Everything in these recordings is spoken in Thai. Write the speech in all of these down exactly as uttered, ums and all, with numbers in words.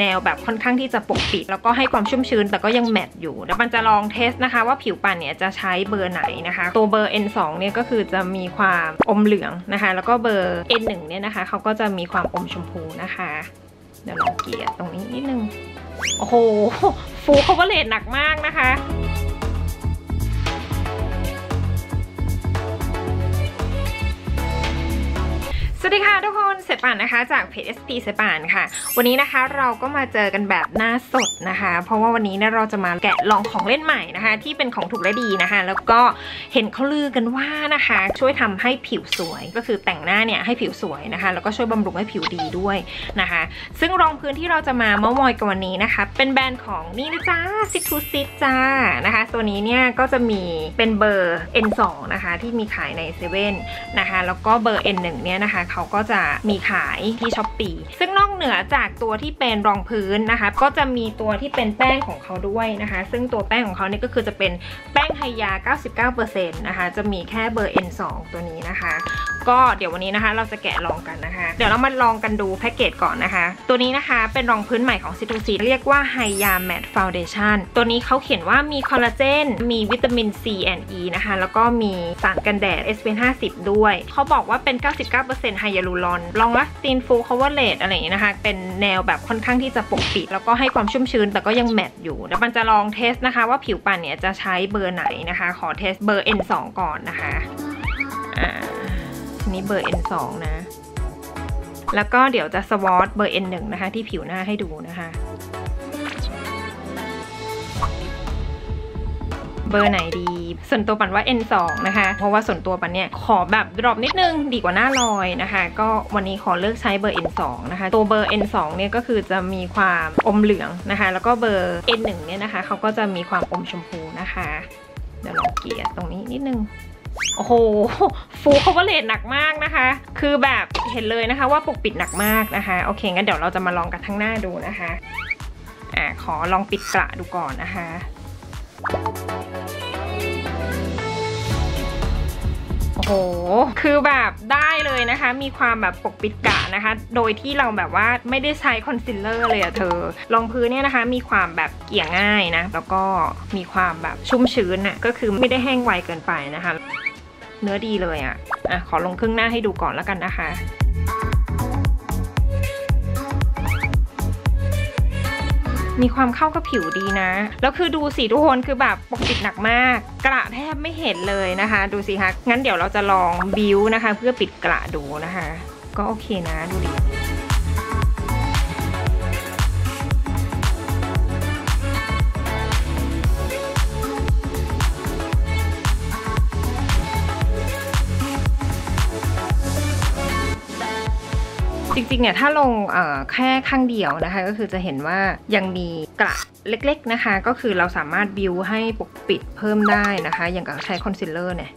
แนวแบบค่อนข้างที่จะปกปิดแล้วก็ให้ความชุ่มชื้นแต่ก็ยังแมตต์อยู่เดี๋ยวปันจะลองเทสนะคะว่าผิวปันเนี่ยจะใช้เบอร์ไหนนะคะตัวเบอร์ เอ็น สอง เนี่ยก็คือจะมีความอมเหลืองนะคะแล้วก็เบอร์ เอ็น หนึ่ง เนี่ยนะคะเขาก็จะมีความอมชมพูนะคะเดี๋ยวลองเกลี่ยตรงนี้นิดนึงโอ้โหฟูลคัฟเวอร์เรจหนักมากนะคะสวัสดีค่ะทุกคนเสป่านนะคะจากเพจ เอส พี เสป่านค่ะวันนี้นะคะเราก็มาเจอกันแบบหน้าสดนะคะเพราะว่าวันนี้เนี่ยเราจะมาแกะลองของเล่นใหม่นะคะที่เป็นของถูกและดีนะคะแล้วก็เห็นเขาลือกันว่านะคะช่วยทำให้ผิวสวยก็คือแต่งหน้าเนี่ยให้ผิวสวยนะคะแล้วก็ช่วยบำรุงให้ผิวดีด้วยนะคะซึ่งรองพื้นที่เราจะมาเมามอยกันวันนี้นะคะเป็นแบรนด์ของนี่นะจ้า เซิส ทู เซิส จ้านะคะตัวนี้เนี่ยก็จะมีเป็นเบอร์ เอ็น สอง นะคะที่มีขายในเซเว่นนะคะแล้วก็เบอร์ เอ็น หนึ่ง เนี่ยนะคะเขาก็จะมีขายที่ช้อปปี้ซึ่งนอกเหนือจากตัวที่เป็นรองพื้นนะคะก็จะมีตัวที่เป็นแป้งของเขาด้วยนะคะซึ่งตัวแป้งของเขาเนี่ยก็คือจะเป็นแป้งไฮยา เก้าสิบเก้าเปอร์เซ็นต์ นะคะจะมีแค่เบอร์ เอ็น สอง ตัวนี้นะคะก็เดี๋ยววันนี้นะคะเราจะแกะลองกันนะคะเดี๋ยวเรามาลองกันดูแพ็กเกจก่อนนะคะตัวนี้นะคะเป็นรองพื้นใหม่ของ เซิส ทู เซิส เรียกว่าไฮยาแมตต์ฟาวเดชั่นตัวนี้เขาเขียนว่ามีคอลลาเจนมีวิตามิน ซี และ E นะคะแล้วก็มีสารกันแดด เอส พี ห้าสิบ ด้วยเขาบอกว่าเป็น เก้าสิบเก้าเปอร์เซ็นต์ ไฮยาลูรอนลองลัสตินฟูลคัฟเวอร์เรจอะไรอย่างนี้นะคะเป็นแนวแบบค่อนข้างที่จะปกปิดแล้วก็ให้ความชุ่มชื้นแต่ก็ยังแมตต์อยู่เดี๋ยวปันจะลองเทสนะคะว่าผิวปันเนี่ยจะใช้เบอร์ไหนนะคะขอเทสเบอร์ เอ็น สอง ก่อนนะคะอ่านี่เบอร์ เอ็น สอง นะแล้วก็เดี๋ยวจะสวอตเบอร์ เอ็น หนึ่ง นะคะที่ผิวหน้าให้ดูนะคะเบอร์ไหนดีส่วนตัวปันว่า เอ็น สอง นะคะเพราะว่าส่วนตัวปันเนี่ยขอแบบดรอปนิดนึงดีกว่าหน้าลอยนะคะก็วันนี้ขอเลือกใช้เบอร์ เอ็น สอง นะคะตัวเบอร์ เอ็น สอง เนี่ยก็คือจะมีความอมเหลืองนะคะแล้วก็เบอร์ เอ็น หนึ่ง เนี่ยนะคะเขาก็จะมีความอมชมพูนะคะเดี๋ยวลองเกลี่ยตรงนี้นิดนึงโอ้โหฟูลคัฟเวอร์เรจหนักมากนะคะคือแบบเห็นเลยนะคะว่าปกปิดหนักมากนะคะโอเคงั้นเดี๋ยวเราจะมาลองกันทั้งหน้าดูนะคะอ่าขอลองปิดกระดูก่อนนะคะโอ้โหคือแบบได้เลยนะคะมีความแบบปกปิดกระนะคะโดยที่เราแบบว่าไม่ได้ใช้คอนซีลเลอร์เลยอะเธอรองพื้นเนี่ยนะคะมีความแบบเกลี่ยง่ายนะแล้วก็มีความแบบชุ่มชื้นอะก็คือไม่ได้แห้งไวเกินไปนะคะเนื้อดีเลยอ่ะ อ่ะขอลงครึ่งหน้าให้ดูก่อนแล้วกันนะคะมีความเข้ากับผิวดีนะแล้วคือดูสีทุกคนคือแบบปกปิดหนักมากกระแทบไม่เห็นเลยนะคะดูสิคะงั้นเดี๋ยวเราจะลองบิวนะคะเพื่อปิดกระดูนะคะก็โอเคนะดูดิจริงๆเนี่ยถ้าลงแค่ข้างเดียวนะคะก็คือจะเห็นว่ายังมีกระเล็กๆนะคะก็คือเราสามารถบิวให้ปกปิดเพิ่มได้นะคะอย่างกับใช้คอนซีลเลอร์เนี่ย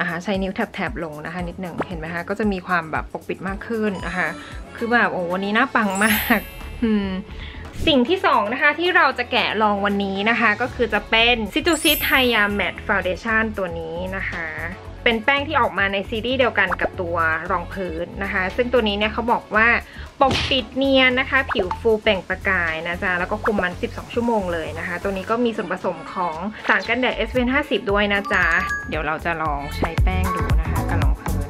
นะคะใช้นิ้วแทบๆลงนะคะนิดหนึ่งเห็นไหมคะก็จะมีความแบบปกปิดมากขึ้นนะคะคือแบบโอ้วันนี้น่าปังมากอืมสิ่งที่สองนะคะที่เราจะแกะลองวันนี้นะคะก็คือจะเป็น เซิส ทู เซิส ไฮยาแมตต์ฟาวเดชั่นตัวนี้นะคะเป็นแป้งที่ออกมาในซีรีส์เดียวกันกับตัวรองพื้นนะคะซึ่งตัวนี้เนี่ยเขาบอกว่าปกปิดเนียนนะคะผิวฟูเปล่งประกายนะจ๊ะแล้วก็คุมมันสิบสองชั่วโมงเลยนะคะตัวนี้ก็มีส่วนผสมของสารกันแดด เอส พี ห้าสิบ ด้วยนะจ๊ะเดี๋ยวเราจะลองใช้แป้งดูนะคะกับรองพื้น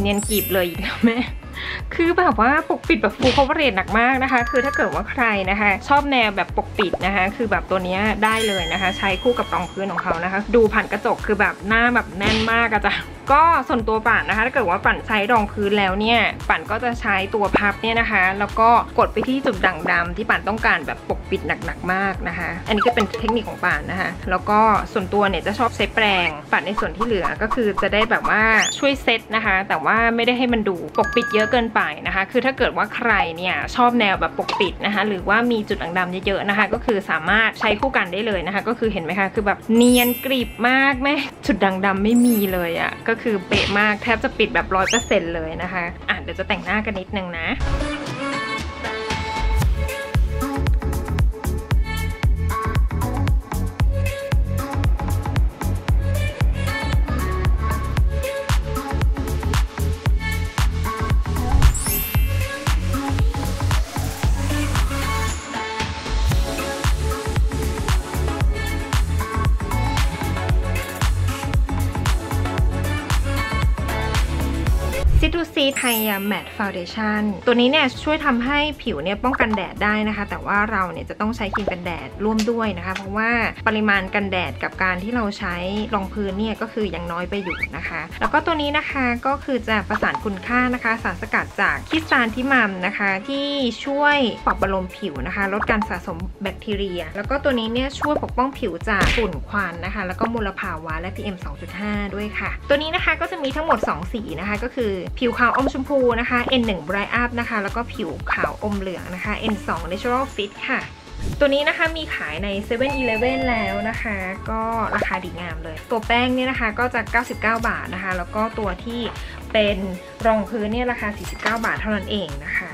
เนียนกรีบเลยนะแม่คือแบบว่าปกปิดแบบฟูลคัฟเวอร์เรจหนักมากนะคะคือถ้าเกิดว่าใครนะคะชอบแนวแบบปกปิดนะคะคือแบบตัวนี้ได้เลยนะคะใช้คู่กับรองพื้นของเขานะคะดูผ่านกระจกคือแบบหน้าแบบแน่นมากอะจ้ะก็ส่วนตัวปั่นนะคะถ้าเกิดว่าปั่นใช้รองพื้นแล้วเนี่ยปั่นก็จะใช้ตัวพับเนี่ยนะคะแล้วก็กดไปที่จุดด่างดำที่ปั่นต้องการแบบปกปิดหนักๆมากนะคะอันนี้ก็เป็นเทคนิคของปั่นนะคะแล้วก็ส่วนตัวเนี่ยจะชอบใช้แปรงปั่นในส่วนที่เหลือก็คือจะได้แบบว่าช่วยเซตนะคะแต่ว่าไม่ได้ให้มันดูปกปิดเยอะเกินไปนะคะคือถ้าเกิดว่าใครเนี่ยชอบแนวแบบปกปิดนะคะหรือว่ามีจุดด่างดำเยอะๆนะคะก็คือสามารถใช้คู่กันได้เลยนะคะก็คือเห็นไหมคะคือแบบเนียนกริบมากแม่จุดด่างดำไม่มีเลยอะก็คือเป๊ะมากแทบจะปิดแบบ ร้อยเปอร์เซ็นต์ เลยนะคะอ่ะเดี๋ยวจะแต่งหน้ากันนิดนึงนะ Sis ไฮยาแมตต์ฟาวเดชั่นตัวนี้เนี่ยช่วยทำให้ผิวเนี่ยป้องกันแดดได้นะคะแต่ว่าเราเนี่ยจะต้องใช้ครีมกันแดดร่วมด้วยนะคะเพราะว่าปริมาณกันแดดกับการที่เราใช้รองพื้นเนี่ยก็คือยังน้อยไปอยู่นะคะแล้วก็ตัวนี้นะคะก็คือจะประสานคุณค่านะคะสารสกัดจากคริสตัลทิมัมนะคะที่ช่วยปรับอารมณ์ผิวนะคะลดการสะสมแบคทีเรียแล้วก็ตัวนี้เนี่ยช่วยปกป้องผิวจากฝุ่นควันนะคะแล้วก็มลภาวะและ พี เอ็ม สองจุดห้า ด้วยค่ะตัวนี้นะคะก็จะมีทั้งหมดสองสีนะคะก็คือผิวขาวอมชมพูนะคะ เอ็น วัน Bright Up นะคะแล้วก็ผิวขาวอมเหลืองนะคะ เอ็น ทู Natural Fit ค่ะตัวนี้นะคะมีขายใน เซเว่น อีเลฟเว่น แล้วนะคะก็ราคาดีงามเลยตัวแป้งเนี่ยนะคะก็จะเก้าสิบเก้าบาทนะคะแล้วก็ตัวที่เป็นรองพื้นเนี่ยราคาสี่สิบเก้าบาทเท่านั้นเองนะคะ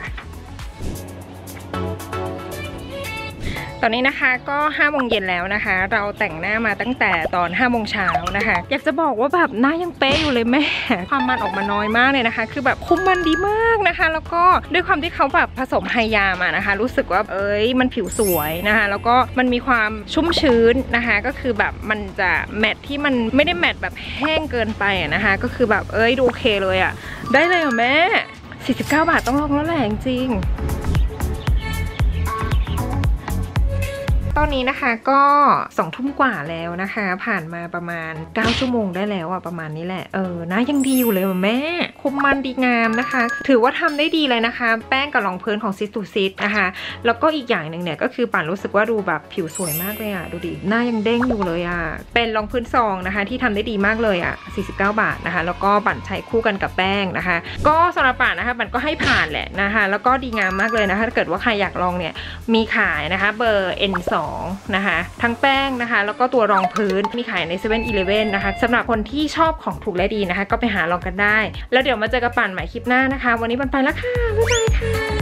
ตอนนี้นะคะก็ห้าโมงเย็นแล้วนะคะเราแต่งหน้ามาตั้งแต่ตอนห้าโมงเช้านะคะอยากจะบอกว่าแบบหน้ายังเป๊ะอยู่เลยแม่ความมันออกมาน้อยมากเลยนะคะคือแบบคุมมันดีมากนะคะแล้วก็ด้วยความที่เขาแบบผสมไฮยามานะคะรู้สึกว่าเอ้ยมันผิวสวยนะคะแล้วก็มันมีความชุ่มชื้นนะคะก็คือแบบมันจะแมทที่มันไม่ได้แมทแบบแห้งเกินไปนะคะก็คือแบบเอ้ยดูโอเคเลยอ่ะได้เลยเหรอแม่สี่สิบเก้าบาทต้องลองแล้วแหละจริงตอนนี้นะคะก็สองทุ่มกว่าแล้วนะคะผ่านมาประมาณเก้าชั่วโมงได้แล้วอะประมาณนี้แหละเออนะยังดีอยู่เลยแม่คุมมันดีงามนะคะถือว่าทำได้ดีเลยนะคะแป้งกับรองพื้นของ Sis ทู Sis นะคะแล้วก็อีกอย่างหนึ่งเนี่ยก็คือป่านรู้สึกว่าดูแบบผิวสวยมากเลยอะดูดิหน้ายังเด้งอยู่เลยอะเป็นรองพื้นซองนะคะที่ทำได้ดีมากเลยอะสี่สิบเก้าบาทนะคะแล้วก็ป่านใช้คู่กันกับแป้งนะคะก็สำหรับป่านนะคะป่านก็ให้ผ่านแหละนะคะแล้วก็ดีงามมากเลยนะคะถ้าเกิดว่าใครอยากลองเนี่ยมีขายนะคะเบอร์ เอ็น ทูนะคะทั้งแป้งนะคะแล้วก็ตัวรองพื้นมีขายใน เซเว่น อีเลฟเว่น นะคะสำหรับคนที่ชอบของถูกและดีนะคะก็ไปหาลองกันได้แล้วเดี๋ยวมาเจอกับป่านใหม่คลิปหน้านะคะวันนี้ป่านไปแล้วค่ะบ๊ายบายค่ะ